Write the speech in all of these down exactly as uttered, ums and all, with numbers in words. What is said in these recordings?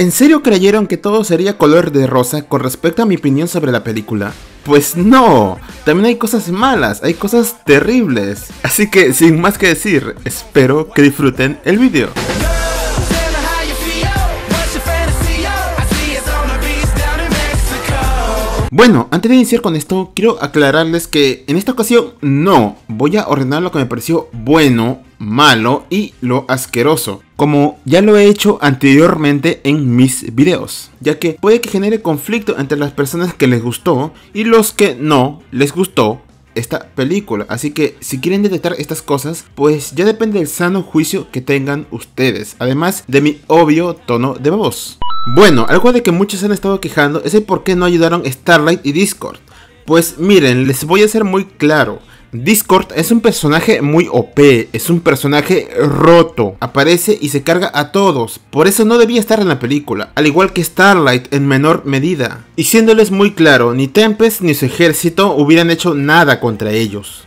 ¿En serio creyeron que todo sería color de rosa con respecto a mi opinión sobre la película? Pues no, también hay cosas malas, hay cosas terribles. Así que sin más que decir, espero que disfruten el video. Bueno, antes de iniciar con esto, quiero aclararles que en esta ocasión no, voy a ordenar lo que me pareció bueno, malo y lo asqueroso, como ya lo he hecho anteriormente en mis videos, ya que puede que genere conflicto entre las personas que les gustó y los que no les gustó esta película, así que si quieren detectar estas cosas, pues ya depende del sano juicio que tengan ustedes, además de mi obvio tono de voz. Bueno, algo de que muchos han estado quejando es el por qué no ayudaron Starlight y Discord. Pues miren, les voy a ser muy claro. Discord es un personaje muy O P, es un personaje roto, aparece y se carga a todos, por eso no debía estar en la película, al igual que Starlight en menor medida. Y siéndoles muy claro, ni Tempest ni su ejército hubieran hecho nada contra ellos.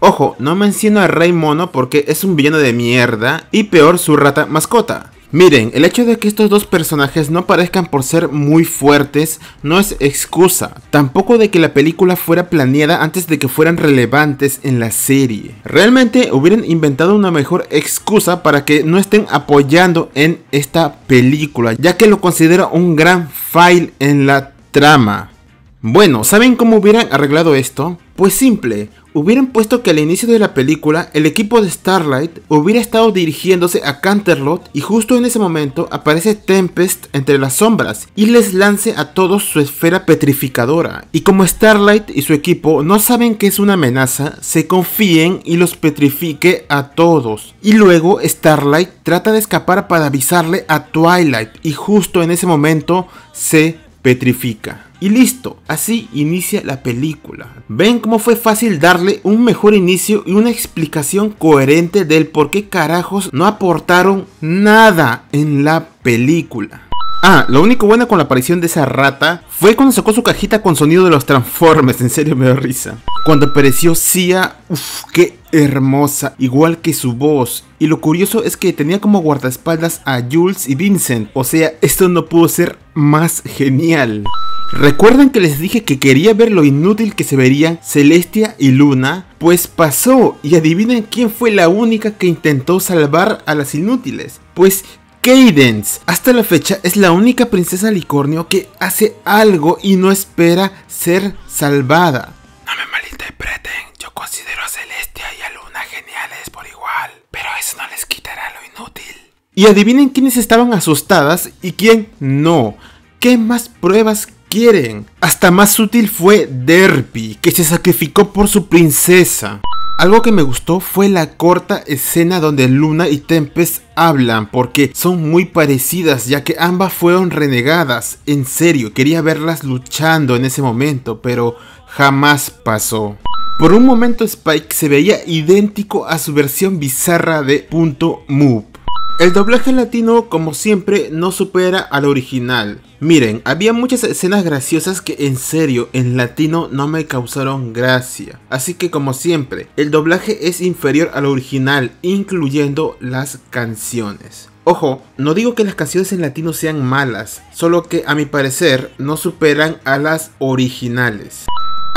Ojo, no menciono a Rey Mono porque es un villano de mierda y peor su rata mascota. Miren, el hecho de que estos dos personajes no parezcan por ser muy fuertes no es excusa, tampoco de que la película fuera planeada antes de que fueran relevantes en la serie. Realmente hubieran inventado una mejor excusa para que no estén apoyando en esta película, ya que lo considero un gran fail en la trama. Bueno, ¿saben cómo hubieran arreglado esto? Pues simple, hubieran puesto que al inicio de la película el equipo de Starlight hubiera estado dirigiéndose a Canterlot y justo en ese momento aparece Tempest entre las sombras y les lance a todos su esfera petrificadora. Y como Starlight y su equipo no saben que es una amenaza, se confíen y los petrifique a todos. Y luego Starlight trata de escapar para avisarle a Twilight y justo en ese momento se petrifica. Y listo, así inicia la película. ¿Ven cómo fue fácil darle un mejor inicio y una explicación coherente del por qué carajos no aportaron nada en la película? Ah, lo único bueno con la aparición de esa rata fue cuando sacó su cajita con sonido de los Transformers, en serio me da risa. Cuando apareció Sia, uff, qué hermosa, igual que su voz. Y lo curioso es que tenía como guardaespaldas a Jules y Vincent, o sea, esto no pudo ser más genial. ¿Recuerdan que les dije que quería ver lo inútil que se verían Celestia y Luna? Pues pasó, y adivinen quién fue la única que intentó salvar a las inútiles. Pues Cadence, hasta la fecha es la única princesa licornio que hace algo y no espera ser salvada. No me malinterpreten, yo considero a Celestia y a Luna geniales por igual, pero eso no les quitará lo inútil. Y adivinen quiénes estaban asustadas y quién no. ¿Qué más pruebas quieren? Hasta más útil fue Derpy, que se sacrificó por su princesa. Algo que me gustó fue la corta escena donde Luna y Tempest hablan, porque son muy parecidas, ya que ambas fueron renegadas. En serio, quería verlas luchando en ese momento, pero jamás pasó. Por un momento Spike se veía idéntico a su versión bizarra de Punto Move. El doblaje latino, como siempre, no supera al original. Miren, había muchas escenas graciosas que en serio, en latino no me causaron gracia. Así que como siempre, el doblaje es inferior al original, incluyendo las canciones. Ojo, no digo que las canciones en latino sean malas, solo que a mi parecer no superan a las originales.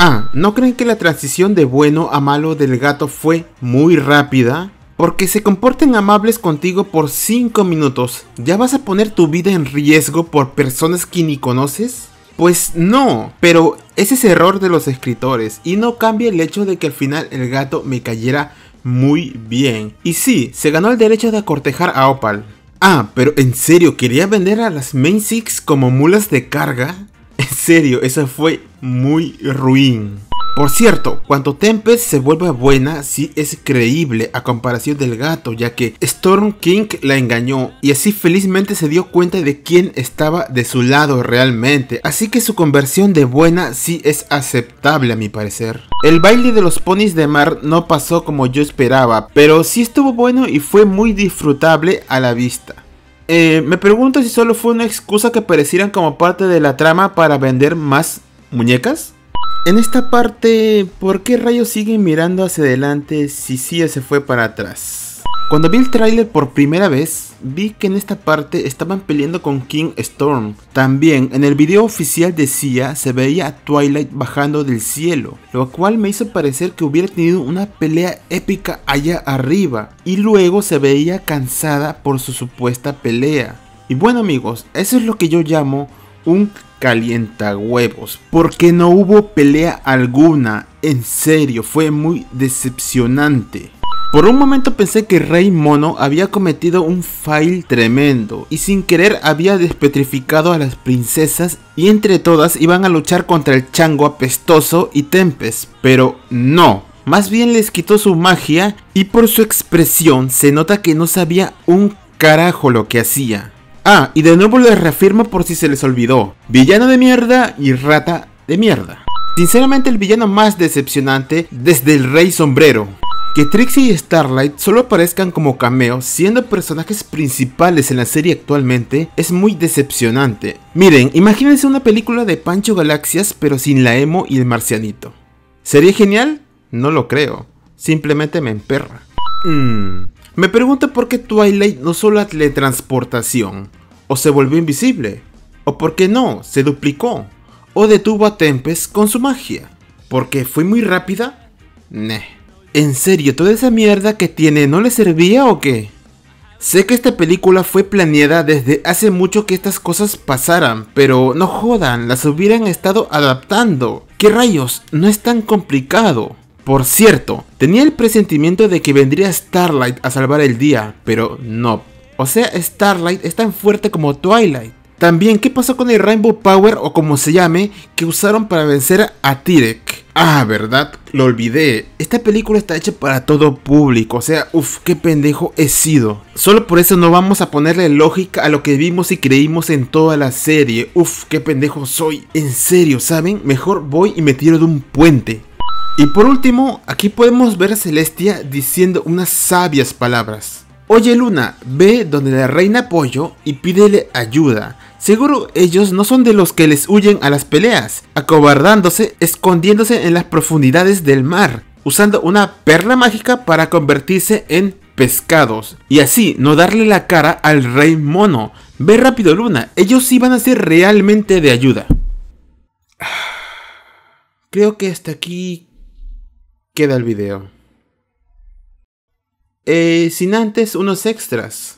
Ah, ¿no creen que la transición de bueno a malo del gato fue muy rápida? Porque se comporten amables contigo por cinco minutos, ¿ya vas a poner tu vida en riesgo por personas que ni conoces? Pues no, pero ese es error de los escritores y no cambia el hecho de que al final el gato me cayera muy bien. Y sí, se ganó el derecho de cortejar a Opal. Ah, pero en serio, ¿quería vender a las Main Six como mulas de carga? En serio, eso fue muy ruin. Por cierto, cuando Tempest se vuelve buena, sí es creíble a comparación del gato, ya que Storm King la engañó y así felizmente se dio cuenta de quién estaba de su lado realmente, así que su conversión de buena sí es aceptable a mi parecer. El baile de los ponis de mar no pasó como yo esperaba, pero sí estuvo bueno y fue muy disfrutable a la vista. Eh, me pregunto si solo fue una excusa que parecieran como parte de la trama para vender más muñecas. En esta parte, ¿por qué rayos siguen mirando hacia adelante si Sia se fue para atrás? Cuando vi el tráiler por primera vez, vi que en esta parte estaban peleando con King Storm. También, en el video oficial de Sia se veía a Twilight bajando del cielo, lo cual me hizo parecer que hubiera tenido una pelea épica allá arriba, y luego se veía cansada por su supuesta pelea. Y bueno amigos, eso es lo que yo llamo un calientahuevos, porque no hubo pelea alguna, en serio, fue muy decepcionante. Por un momento pensé que Rey Mono había cometido un fail tremendo y sin querer había despetrificado a las princesas y entre todas iban a luchar contra el chango apestoso y Tempest, pero no. Más bien les quitó su magia y por su expresión se nota que no sabía un carajo lo que hacía. Ah, y de nuevo les reafirmo por si se les olvidó, villano de mierda y rata de mierda. Sinceramente el villano más decepcionante desde el Rey Sombrero. Que Trixie y Starlight solo aparezcan como cameos siendo personajes principales en la serie actualmente es muy decepcionante. Miren, imagínense una película de Pancho Galaxias pero sin la emo y el marcianito. ¿Sería genial? No lo creo, simplemente me emperra. Mmm... Me pregunto por qué Twilight no solo la teletransportación, o se volvió invisible, o por qué no, se duplicó, o detuvo a Tempest con su magia, porque fue muy rápida. Neh, ¿en serio toda esa mierda que tiene no le servía o qué? Sé que esta película fue planeada desde hace mucho que estas cosas pasaran, pero no jodan, las hubieran estado adaptando. ¿Qué rayos? No es tan complicado. Por cierto, tenía el presentimiento de que vendría Starlight a salvar el día, pero no. O sea, Starlight es tan fuerte como Twilight. También, ¿qué pasó con el Rainbow Power o como se llame que usaron para vencer a Tirek? Ah, verdad, lo olvidé. Esta película está hecha para todo público, o sea, uff, qué pendejo he sido. Solo por eso no vamos a ponerle lógica a lo que vimos y creímos en toda la serie. Uff, qué pendejo soy. En serio, ¿saben? Mejor voy y me tiro de un puente. Y por último, aquí podemos ver a Celestia diciendo unas sabias palabras. Oye Luna, ve donde la reina pollo y pídele ayuda. Seguro ellos no son de los que les huyen a las peleas, acobardándose, escondiéndose en las profundidades del mar, usando una perla mágica para convertirse en pescados, y así no darle la cara al Rey Mono. Ve rápido Luna, ellos sí van a ser realmente de ayuda. Creo que hasta aquí queda el video. Eh, sin antes unos extras.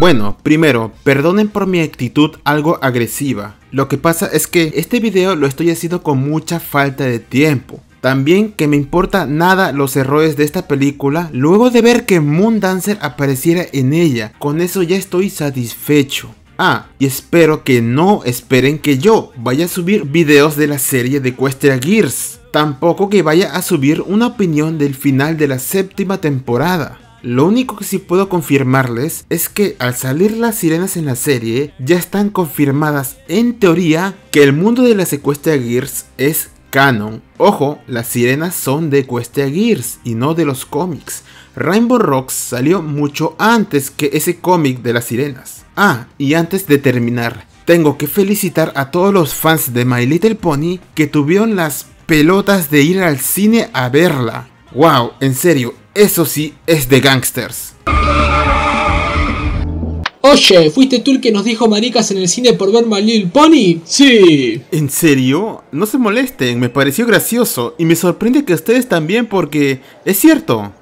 Bueno, primero, perdonen por mi actitud algo agresiva. Lo que pasa es que este video lo estoy haciendo con mucha falta de tiempo. También que me importa nada los errores de esta película luego de ver que Moondancer apareciera en ella. Con eso ya estoy satisfecho. Ah, y espero que no esperen que yo vaya a subir videos de la serie de Equestria Girls. Tampoco que vaya a subir una opinión del final de la séptima temporada. Lo único que sí puedo confirmarles es que al salir las sirenas en la serie, ya están confirmadas en teoría que el mundo de las Equestria Girls es canon. Ojo, las sirenas son de Equestria Girls y no de los cómics. Rainbow Rocks salió mucho antes que ese cómic de las sirenas. Ah, y antes de terminar, tengo que felicitar a todos los fans de My Little Pony que tuvieron las pelotas de ir al cine a verla. Wow, en serio, eso sí es de gangsters. Oye, ¿fuiste tú el que nos dijo maricas en el cine por ver My Little Pony? Sí. ¿En serio? No se molesten, me pareció gracioso y me sorprende que ustedes también porque es cierto.